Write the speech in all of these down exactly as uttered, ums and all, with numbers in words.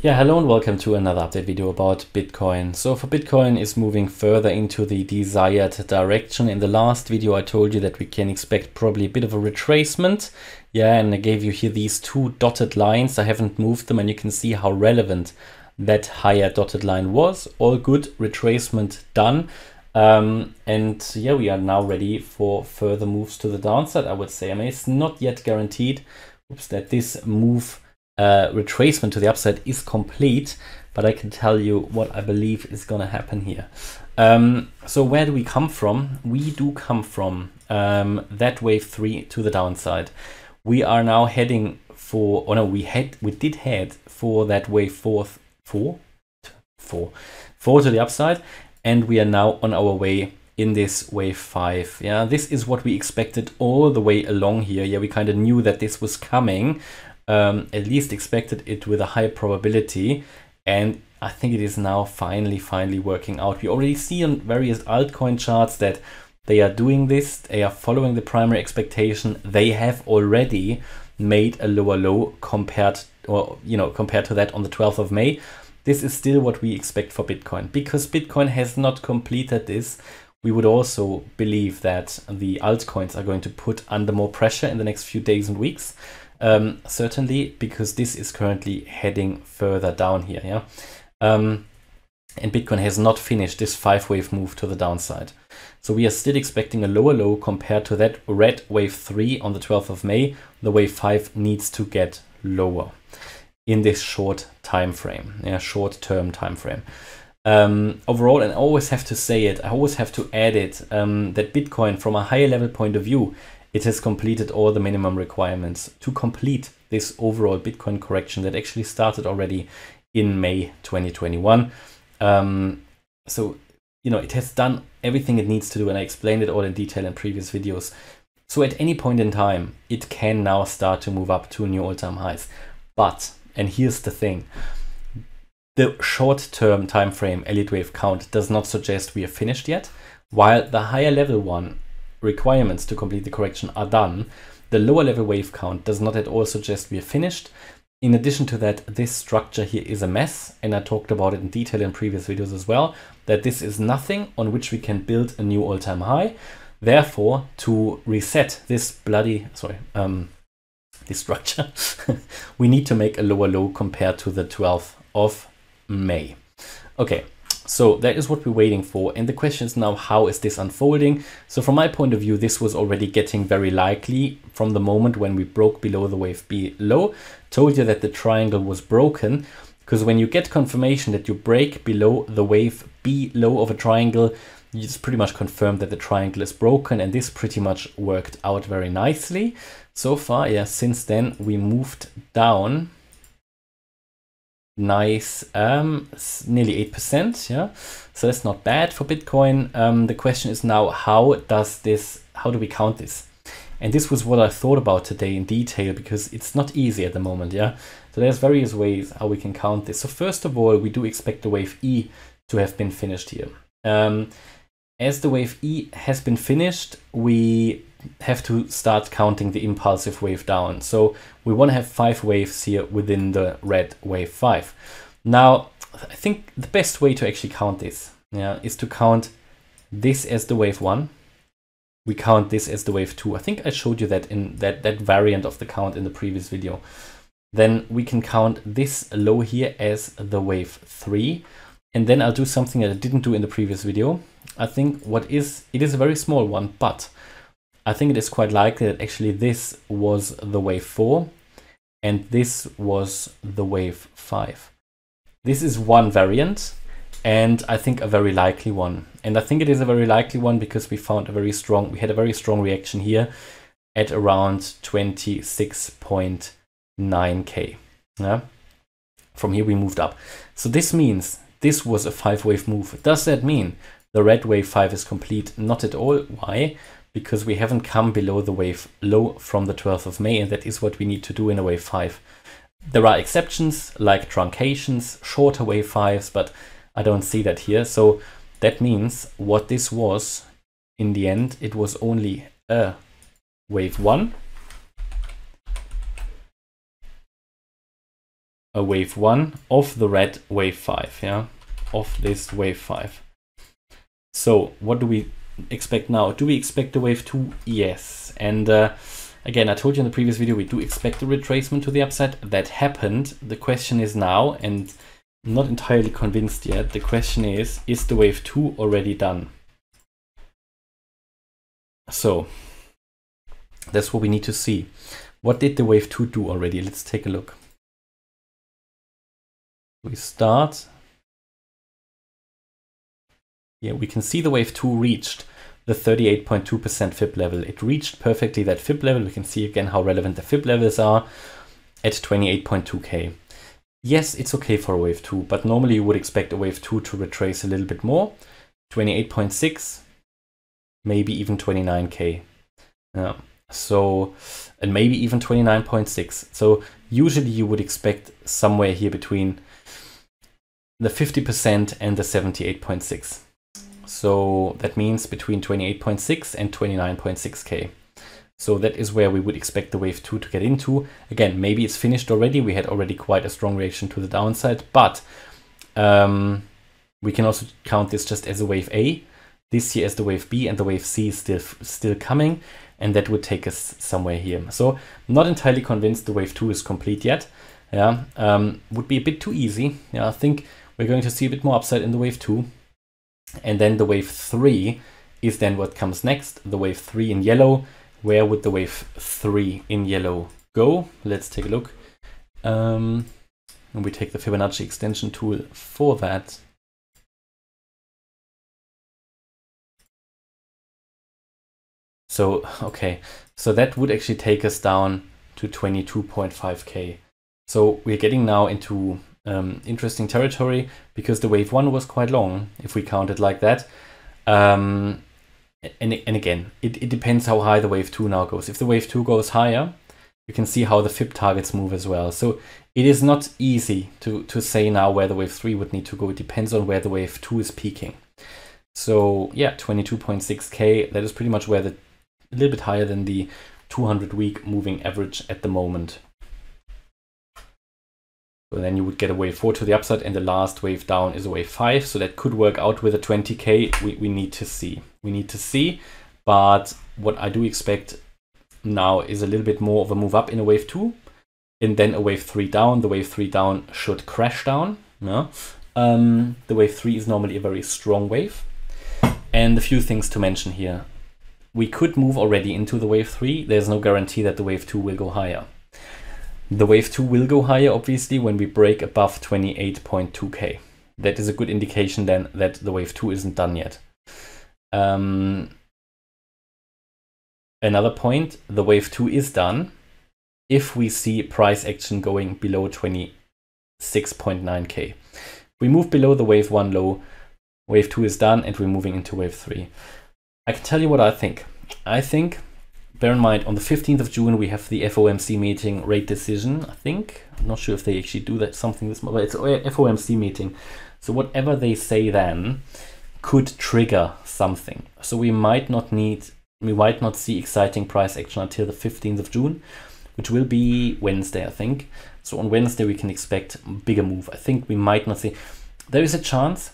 Yeah, hello and welcome to another update video about Bitcoin. So for Bitcoin is moving further into the desired direction. In the last video, I told you that we can expect probably a bit of a retracement. Yeah, and I gave you here these two dotted lines. I haven't moved them and you can see how relevant that higher dotted line was. All good, retracement done. Um, and yeah, we are now ready for further moves to the downside, I would say. I mean, it's not yet guaranteed oops, that this move Uh, retracement to the upside is complete, but I can tell you what I believe is going to happen here. Um, so where do we come from? We do come from um, that wave three to the downside. We are now heading for, oh no, we had, we did head for that wave four, four, four, four to the upside, and we are now on our way in this wave five. Yeah, this is what we expected all the way along here. Yeah, we kind of knew that this was coming. Um, at least expected it with a high probability, and I think it is now finally finally working out. We already see on various altcoin charts that they are doing this, they are following the primary expectation. They have already made a lower low compared or you know compared to that on the twelfth of May. This is still what we expect for Bitcoin. Because Bitcoin has not completed this, we would also believe that the altcoins are going to put under more pressure in the next few days and weeks. Um, certainly, because this is currently heading further down here, yeah. Um, and Bitcoin has not finished this five wave move to the downside. So we are still expecting a lower low compared to that red wave three on the twelfth of May. The wave five needs to get lower in this short time frame, yeah, short term time frame. Um, overall, and I always have to say it, I always have to add it, um, that Bitcoin from a higher level point of view, it has completed all the minimum requirements to complete this overall Bitcoin correction that actually started already in May twenty twenty-one. Um, so, you know, it has done everything it needs to do, and I explained it all in detail in previous videos. So at any point in time, it can now start to move up to new all-time highs. But, and here's the thing, the short-term time frame Elliott Wave count does not suggest we are finished yet, while the higher level one requirements to complete the correction are done. The lower level wave count does not at all suggest we are finished. In addition to that, this structure here is a mess, and I talked about it in detail in previous videos as well, that this is nothing on which we can build a new all-time high. Therefore, to reset this bloody, sorry, um, this structure, we need to make a lower low compared to the twelfth of May. Okay. So that is what we're waiting for. And the question is now, how is this unfolding? So from my point of view, this was already getting very likely from the moment when we broke below the wave below. Told you that the triangle was broken, because when you get confirmation that you break below the wave below of a triangle, it's pretty much confirmed that the triangle is broken. And this pretty much worked out very nicely so far. Yeah, since then we moved down. Nice, um, nearly eight percent, yeah, so that's not bad for Bitcoin. Um, the question is now, how does this, how do we count this? And this was what I thought about today in detail, because it's not easy at the moment, yeah. So there's various ways how we can count this. So first of all, we do expect the wave E to have been finished here. Um, as the wave E has been finished, we have to start counting the impulsive wave down. So we want to have five waves here within the red wave five. Now, I think the best way to actually count this, yeah, is to count this as the wave one. We count this as the wave two. I think I showed you that in that, that variant of the count in the previous video. Then we can count this low here as the wave three. And then I'll do something that I didn't do in the previous video. I think what is, it is a very small one, but I think it is quite likely that actually this was the wave four and this was the wave five. This is one variant, and I think a very likely one. And I think it is a very likely one because we found a very strong, we had a very strong reaction here at around twenty-six point nine K. Yeah? From here we moved up. So this means this was a five wave move. Does that mean the red wave five is complete? Not at all. Why? Because we haven't come below the wave low from the twelfth of May, and that is what we need to do in a wave five. There are exceptions like truncations, shorter wave fives, but I don't see that here. So that means what this was in the end, it was only a wave one, a wave one of the red wave five, yeah, of this wave five. So what do we expect now? Do we expect a wave two? Yes. And uh, again, I told you in the previous video, we do expect a retracement to the upside. That happened. The question is now, and I'm not entirely convinced yet, the question is, is the wave two already done? So that's what we need to see. What did the wave two do already? Let's take a look. We start. Yeah, we can see the wave two reached the thirty-eight point two percent F I B level. It reached perfectly that F I B level. We can see again how relevant the F I B levels are at twenty-eight point two K. Yes, it's okay for a wave two, but normally you would expect a wave two to retrace a little bit more. twenty-eight point six, maybe even twenty-nine K. Yeah. So, and maybe even twenty-nine point six. So usually you would expect somewhere here between the fifty percent and the seventy-eight point six. So that means between twenty-eight point six and twenty-nine point six K. So that is where we would expect the wave two to get into. Again, maybe it's finished already. We had already quite a strong reaction to the downside, but um, we can also count this just as a wave A, this here as the wave B, and the wave C is still, still coming. And that would take us somewhere here. So not entirely convinced the wave two is complete yet. Yeah, um, would be a bit too easy. Yeah, I think we're going to see a bit more upside in the wave two. And then the wave three is then what comes next. The wave three in yellow. Where would the wave three in yellow go? Let's take a look. Um, and we take the Fibonacci extension tool for that. So, okay, so that would actually take us down to twenty-two point five K. So we're getting now into um, interesting territory because the wave one was quite long, if we count it like that. Um, and, and again, it, it depends how high the wave two now goes. If the wave two goes higher, you can see how the F I B targets move as well. So it is not easy to, to say now where the wave three would need to go. It depends on where the wave two is peaking. So yeah, twenty-two point six K, that is pretty much where the a little bit higher than the two hundred week moving average at the moment. So then you would get a wave four to the upside, and the last wave down is a wave five. So that could work out with a twenty K. We, we need to see. We need to see. But what I do expect now is a little bit more of a move up in a wave two, and then a wave three down. The wave three down should crash down. No? Um, the wave three is normally a very strong wave. And a few things to mention here. We could move already into the wave three. There's no guarantee that the wave two will go higher. The wave two will go higher, obviously, when we break above twenty-eight point two K. That is a good indication then that the wave two isn't done yet. Um, another point, the wave two is done if we see price action going below twenty-six point nine K. We move below the wave one low, wave two is done, and we're moving into wave three. I can tell you what I think. I think, bear in mind, on the fifteenth of June, we have the F O M C meeting rate decision, I think. I'm not sure if they actually do that something this month, but it's a F O M C meeting. So whatever they say then could trigger something. So we might not need, we might not see exciting price action until the fifteenth of June, which will be Wednesday, I think. So on Wednesday, we can expect a bigger move. I think we might not see, there is a chance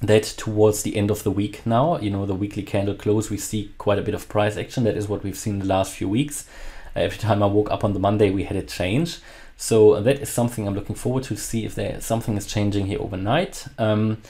that towards the end of the week now, you know, the weekly candle close, we see quite a bit of price action. That is what we've seen the last few weeks. Uh, every time I woke up on the Monday, we had a change. So that is something I'm looking forward to see if there something is changing here overnight. Um,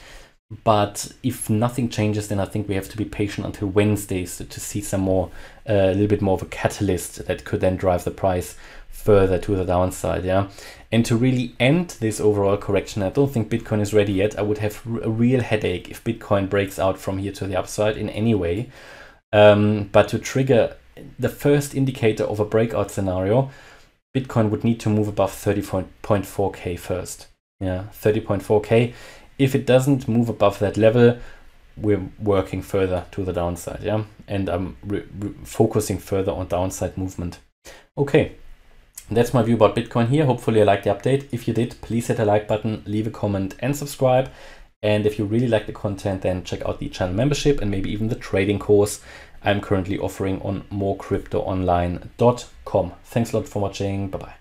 but if nothing changes, then I think we have to be patient until Wednesdays to, to see some more, uh, a little bit more of a catalyst that could then drive the price further to the downside, yeah. And to really end this overall correction, I don't think Bitcoin is ready yet. I would have a real headache if Bitcoin breaks out from here to the upside in any way. Um, but to trigger the first indicator of a breakout scenario, Bitcoin would need to move above thirty point four K first. Yeah, thirty point four K. If it doesn't move above that level, we're working further to the downside, yeah. And I'm re re focusing further on downside movement. Okay. That's my view about Bitcoin here. Hopefully you liked the update. If you did, please hit the like button, leave a comment and subscribe. And if you really like the content, then check out the channel membership and maybe even the trading course I'm currently offering on more crypto online dot com. Thanks a lot for watching. Bye-bye.